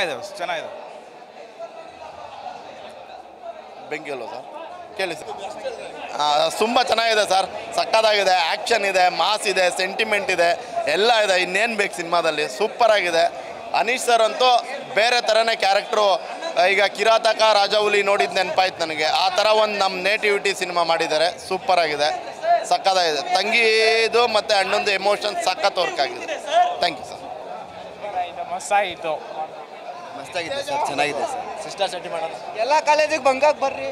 ಚೆನ್ನಾಗಿದೆ ಚೆನ್ನಾಗಿದೆ ಬೆಂಕಿ ಅಲ್ವಾ ಸರ್ ಕೇಳಿ ಸರ್ ತುಂಬ ಚೆನ್ನಾಗಿದೆ ಸರ್ ಸಕ್ಕತ್ತಾಗಿದೆ ಆ್ಯಕ್ಷನ್ ಇದೆ ಮಾಸ್ ಇದೆ ಸೆಂಟಿಮೆಂಟ್ ಇದೆ ಎಲ್ಲ ಇದೆ ಇನ್ನೇನು ಬೇಕು ಸಿನಿಮಾದಲ್ಲಿ ಸೂಪರ್ ಆಗಿದೆ ಅನೀಶ್ ಸರ್ ಅಂತೂ ಬೇರೆ ಥರನೇ ಕ್ಯಾರೆಕ್ಟ್ರು ಈಗ ಕಿರಾತಕ ರಾಜಾಹುಲಿ ನೋಡಿದ ನೆನಪಾಯ್ತು ನನಗೆ ಆ ಥರ ಒಂದು ನಮ್ಮ ನೇಟಿವಿಟಿ ಸಿನಿಮಾ ಮಾಡಿದ್ದಾರೆ ಸೂಪರ್ ಆಗಿದೆ ಸಕ್ಕತ್ತಾಗಿದೆ ತಂಗಿದು ಮತ್ತು ಅಣ್ಣೊಂದು ಎಮೋಷನ್ ಸಕ್ಕತ್ ವರ್ಕ್ ಆಗಿದೆ ಥ್ಯಾಂಕ್ ಯು ಸರ್ ಮಸ್ತಾಗಿತ್ತು ಮಸ್ತಾಗಿದೆ ಸರ್ ಚೆನ್ನಾಗಿದೆ ಸರ್ ಸಿಸ್ಟರ್ ಸೆಂಟಿಮೆಂಟ್ ಎಲ್ಲ ಕಾಲೇಜಿಗೆ ಬಂಗಾಕ್ ಬರ್ರಿ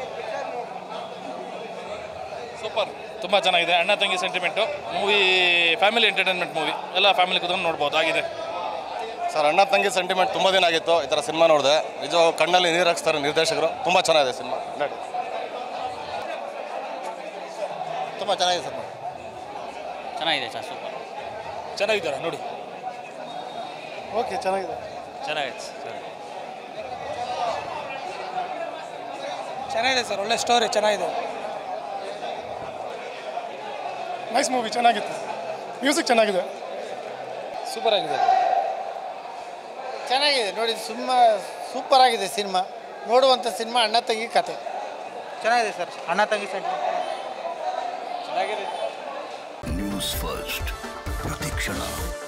ಸೂಪರ್ ತುಂಬ ಚೆನ್ನಾಗಿದೆ ಅಣ್ಣ ತಂಗಿ sentiment movie family entertainment movie ಎಲ್ಲ ಫ್ಯಾಮಿಲಿ ಕೂತ್ಕೊಂಡು ನೋಡ್ಬೋದು ಆಗಿದೆ ಸರ್ ಅಣ್ಣ ತಂಗಿ ಸೆಂಟಿಮೆಂಟ್ ತುಂಬ ದಿನ ಆಗಿತ್ತು ಈ ಥರ ಸಿನಿಮಾ ನೋಡಿದೆ ನಿಜ ಕಣ್ಣಲ್ಲಿ ನೀರು ಹಾಕ್ಸ್ತಾರೆ ನಿರ್ದೇಶಕರು ತುಂಬ ಚೆನ್ನಾಗಿದೆ ಸಿನಿಮಾ ನೋಡಿ ತುಂಬ ಚೆನ್ನಾಗಿದೆ ಸರ್ ಚೆನ್ನಾಗಿದೆ ಸರ್ ಸೂಪರ್ ಚೆನ್ನಾಗಿದ್ದಾರಾ ನೋಡಿ ಓಕೆ ಚೆನ್ನಾಗಿದೆ ಚೆನ್ನಾಗಿದೆ ಸರ್ ಚೆನ್ನಾಗಿದೆ ಸರ್ ಒಳ್ಳೆ ಸ್ಟೋರಿ ಚೆನ್ನಾಗಿದೆ ನೈಸ್ ಮೂವಿ ಚೆನ್ನಾಗಿತ್ತು ಮ್ಯೂಸಿಕ್ ಚೆನ್ನಾಗಿದೆ ಸೂಪರ್ ಆಗಿದೆ ಚೆನ್ನಾಗಿದೆ ನೋಡಿ ಸುಮ್ಮ ಸೂಪರ್ ಆಗಿದೆ ಸಿನಿಮಾ ನೋಡುವಂಥ ಸಿನಿಮಾ ಅಣ್ಣ ತಂಗಿ ಕತೆ ಚೆನ್ನಾಗಿದೆ ಸರ್ ಅಣ್ಣ ತಂಗಿ ಸೆಂಟಿಮೆಂಟ್ ಚೆನ್ನಾಗಿದೆ ನ್ಯೂಸ್ ಫಸ್ಟ್ ಪ್ರತಿಕ್ಷಣ